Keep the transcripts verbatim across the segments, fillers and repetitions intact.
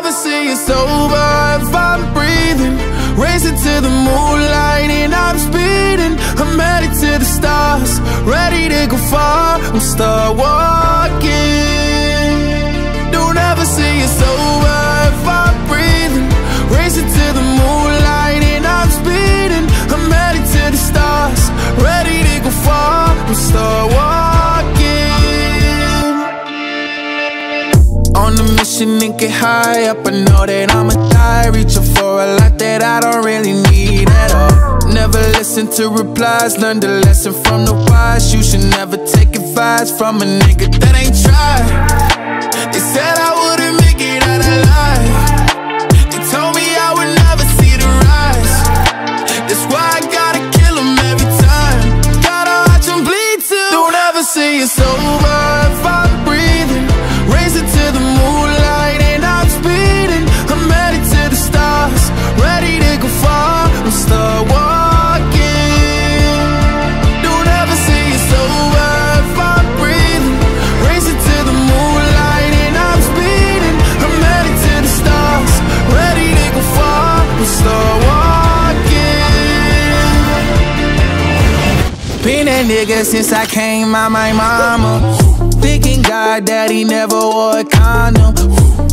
obviously it's over if I'm breathing. Racing to the moonlight and I'm speeding. I'm headed to the stars, ready to go far. I'm star walking. Don't ever say it's over if I'm breathing. Racing to the moonlight and I'm speeding. I'm headed to the stars, ready to go far. I'm star walking. On a mission and get high up. I know that I'ma die. Reaching for a lot that I don't really need at all. Never listen to replies. Learn the lesson from the wise. You should never take advice from a nigga that ain't tried. They said I wouldn't make it out alive. They told me I would never see the rise. That's why I gotta kill them every time. Gotta watch them bleed too. Don't ever say it's over if I'm breathing. Racing to the moonlight and I'm speeding. I'm headed to the stars, ready to go far. I'm star walking. Been a nigga since I came out my mama. Thinking God that he never wore a condom.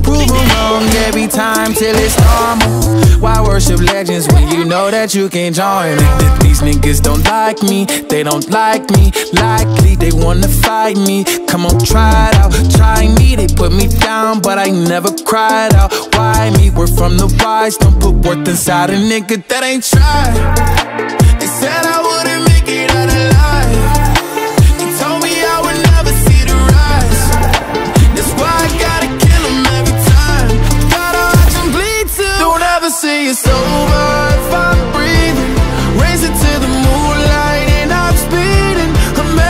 Prove him wrong every time till it's normal. Why worship legends when you know that you can join it? These niggas don't like me, they don't like me. Likely they wanna fight me. Come on, try it out, try me. They put me down, but I never cried out. Why me? We're from the wise. Don't put worth inside a nigga that ain't tried. They said I wouldn't make it out alive. They told me I would never see the rise. That's why I gotta kill them every time. Gotta watch them bleed too. Don't ever say it's over if I'm breathing. Racing to the moonlight and I'm speeding.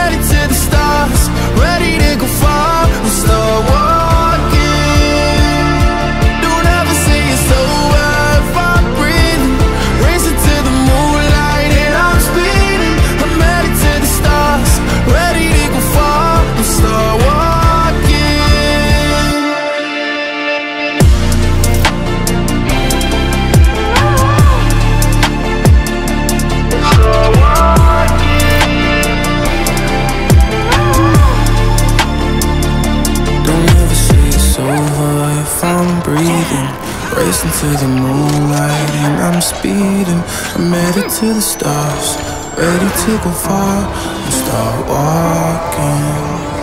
I'm headed to the stars, ready to go far. I'm star walking. Don't ever say it's over if I'm breathing. Racing to the moonlight. Racing to the moonlight and I'm speeding. I'm headed to the stars, ready to go far. I'm star walking.